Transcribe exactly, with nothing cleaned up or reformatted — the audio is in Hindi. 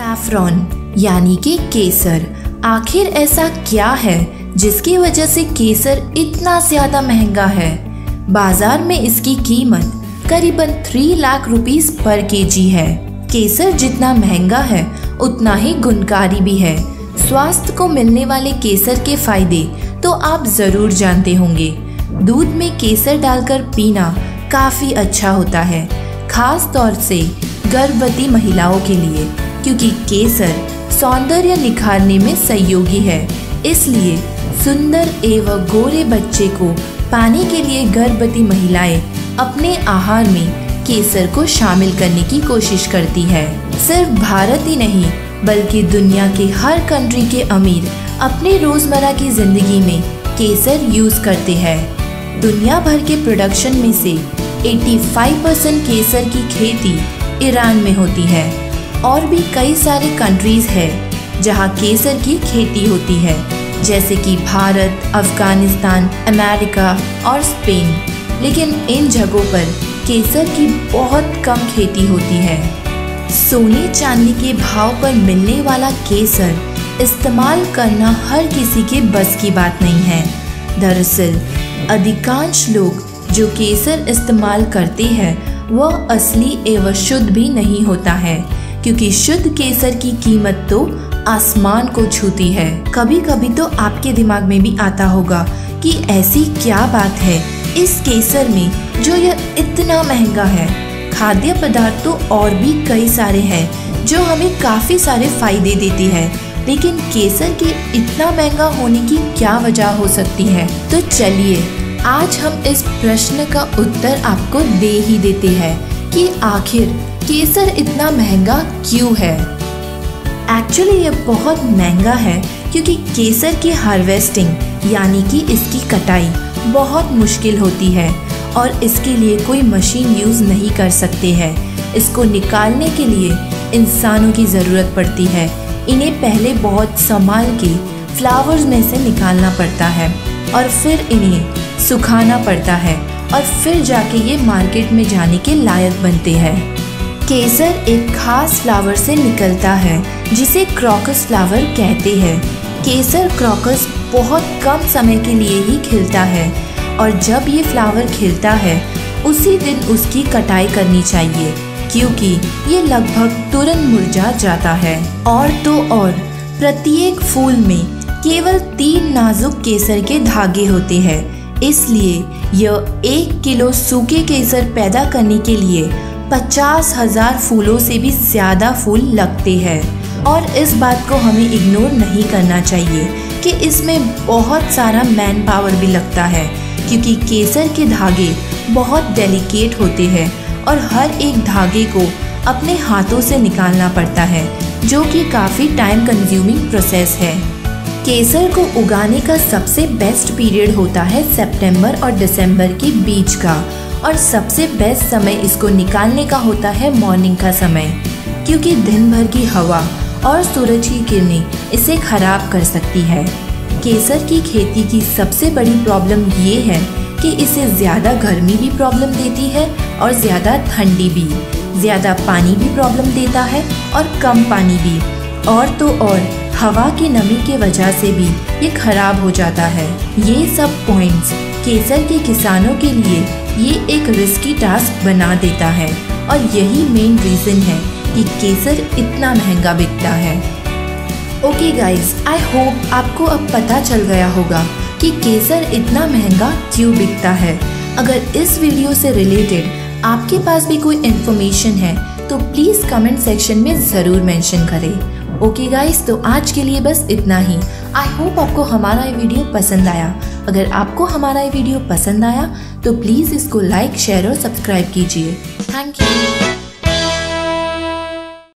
सैफ्रॉन यानी कि केसर। आखिर ऐसा क्या है जिसकी वजह से केसर इतना ज्यादा महंगा है? बाजार में इसकी कीमत करीबन तीन लाख रुपीस पर केजी है। केसर जितना महंगा है उतना ही गुणकारी भी है। स्वास्थ्य को मिलने वाले केसर के फायदे तो आप जरूर जानते होंगे। दूध में केसर डालकर पीना काफी अच्छा होता है, खास तौर से गर्भवती महिलाओं के लिए, क्योंकि केसर सौंदर्य निखारने में सहयोगी है। इसलिए सुंदर एवं गोरे बच्चे को पाने के लिए गर्भवती महिलाएं अपने आहार में केसर को शामिल करने की कोशिश करती है। सिर्फ भारत ही नहीं बल्कि दुनिया के हर कंट्री के अमीर अपने रोजमर्रा की जिंदगी में केसर यूज करते हैं। दुनिया भर के प्रोडक्शन में से पचासी परसेंट केसर की खेती ईरान में होती है। और भी कई सारे कंट्रीज है जहां केसर की खेती होती है, जैसे कि भारत, अफगानिस्तान, अमेरिका और स्पेन। लेकिन इन जगहों पर केसर की बहुत कम खेती होती है। सोने चांदी के भाव पर मिलने वाला केसर इस्तेमाल करना हर किसी के बस की बात नहीं है। दरअसल अधिकांश लोग जो केसर इस्तेमाल करते हैं वह असली एवं शुद्ध भी नहीं होता है, क्योंकि शुद्ध केसर की कीमत तो आसमान को छूती है। कभी कभी तो आपके दिमाग में भी आता होगा कि ऐसी क्या बात है इस केसर में जो यह इतना महंगा है। खाद्य पदार्थ तो और भी कई सारे हैं जो हमें काफ़ी सारे फायदे देते हैं, लेकिन केसर के इतना महंगा होने की क्या वजह हो सकती है? तो चलिए आज हम इस प्रश्न का उत्तर आपको दे ही देते हैं कि आखिर केसर इतना महंगा क्यों है। एक्चुअली ये बहुत महंगा है क्योंकि केसर की हार्वेस्टिंग यानी कि इसकी कटाई बहुत मुश्किल होती है और इसके लिए कोई मशीन यूज़ नहीं कर सकते हैं। इसको निकालने के लिए इंसानों की ज़रूरत पड़ती है। इन्हें पहले बहुत संभाल के फ्लावर्स में से निकालना पड़ता है और फिर इन्हें सुखाना पड़ता है और फिर जाके ये मार्केट में जाने के लायक बनते हैं। केसर एक खास फ्लावर से निकलता है जिसे क्रॉकस फ्लावर कहते हैं। केसर क्रॉकस बहुत कम समय के लिए ही खिलता है और जब ये फ्लावर खिलता है उसी दिन उसकी कटाई करनी चाहिए, क्योंकि ये लगभग तुरंत मुरझा जाता है। और तो और प्रत्येक फूल में केवल तीन नाजुक केसर के धागे होते हैं, इसलिए यह एक किलो सूखे केसर पैदा करने के लिए पचास हजार फूलों से भी ज़्यादा फूल लगते हैं। और इस बात को हमें इग्नोर नहीं करना चाहिए कि इसमें बहुत सारा मैन पावर भी लगता है, क्योंकि केसर के धागे बहुत डेलिकेट होते हैं और हर एक धागे को अपने हाथों से निकालना पड़ता है, जो कि काफ़ी टाइम कंज्यूमिंग प्रोसेस है। केसर को उगाने का सबसे बेस्ट पीरियड होता है सितंबर और दिसंबर के बीच का, और सबसे बेस्ट समय इसको निकालने का होता है मॉर्निंग का समय, क्योंकि दिन भर की हवा और सूरज की किरणें इसे खराब कर सकती है। केसर की खेती की सबसे बड़ी प्रॉब्लम ये है कि इसे ज़्यादा गर्मी भी प्रॉब्लम देती है और ज़्यादा ठंडी भी। ज़्यादा पानी भी प्रॉब्लम देता है और कम पानी भी। और तो और हवा की नमी के वजह से भी ये खराब हो जाता है। ये सब पॉइंट्स केसर के किसानों के लिए ये एक रिस्की टास्क बना देता है और यही मेन रीज़न है कि केसर इतना महंगा बिकता है। ओके गाइस, आई होप आपको अब पता चल गया होगा कि केसर इतना महंगा क्यों बिकता है। अगर इस वीडियो से रिलेटेड आपके पास भी कोई इन्फॉर्मेशन है तो प्लीज़ कमेंट सेक्शन में ज़रूर मेंशन करें। ओके गाइस, तो आज के लिए बस इतना ही। आई होप आपको हमारा ये वीडियो पसंद आया। अगर आपको हमारा ये वीडियो पसंद आया तो प्लीज़ इसको लाइक, शेयर और सब्सक्राइब कीजिए। Thank you.